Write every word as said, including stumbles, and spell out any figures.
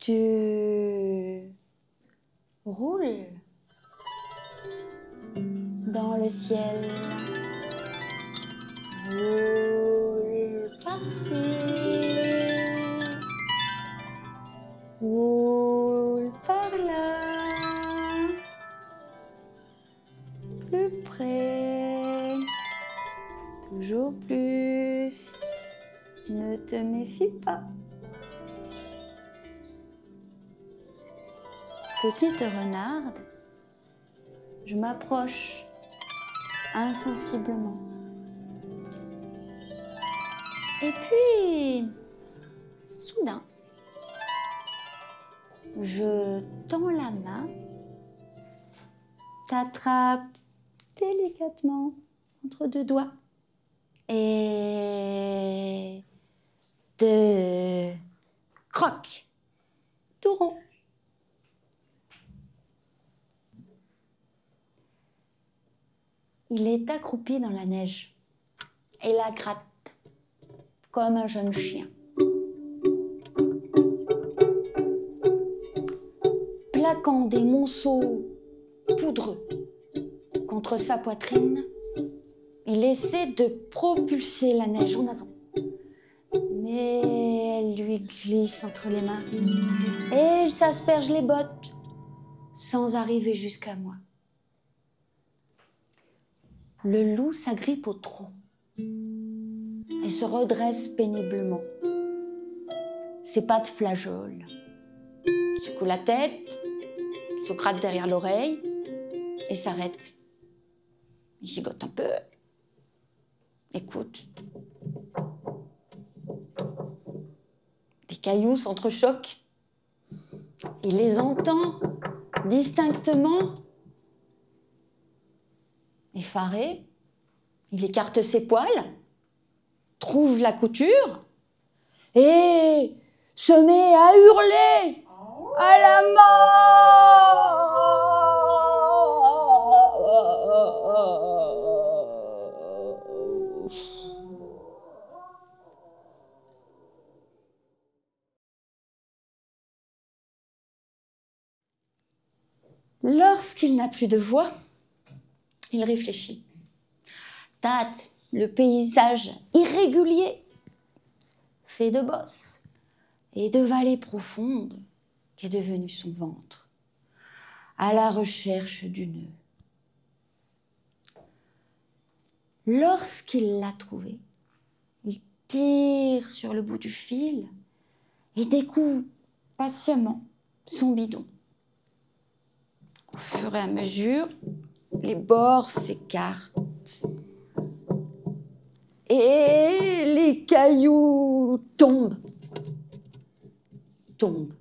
Tu roules dans le ciel, roule par-ci, roule par-là, plus près, toujours plus, ne te méfie pas. Petite renarde, je m'approche insensiblement. Et puis, soudain, je tends la main, t'attrape délicatement entre deux doigts et te croque tout rond. Il est accroupi dans la neige et la gratte comme un jeune chien. Plaquant des monceaux poudreux contre sa poitrine, il essaie de propulser la neige en avant. Mais elle lui glisse entre les mains et il s'asperge les bottes sans arriver jusqu'à moi. Le loup s'agrippe au tronc et se redresse péniblement. Ses pattes flageolent, secoue la tête, se gratte derrière l'oreille et s'arrête. Il gigote un peu, écoute. Des cailloux s'entrechoquent. Il les entend distinctement. Effaré, il écarte ses poils, trouve la couture et se met à hurler à la mort. Lorsqu'il n'a plus de voix, il réfléchit, tâte le paysage irrégulier, fait de bosses et de vallées profondes qu'est devenu son ventre, à la recherche du nœud. Lorsqu'il l'a trouvé, il tire sur le bout du fil et découvre patiemment son bidon. Au fur et à mesure, les bords s'écartent et les cailloux tombent, tombent,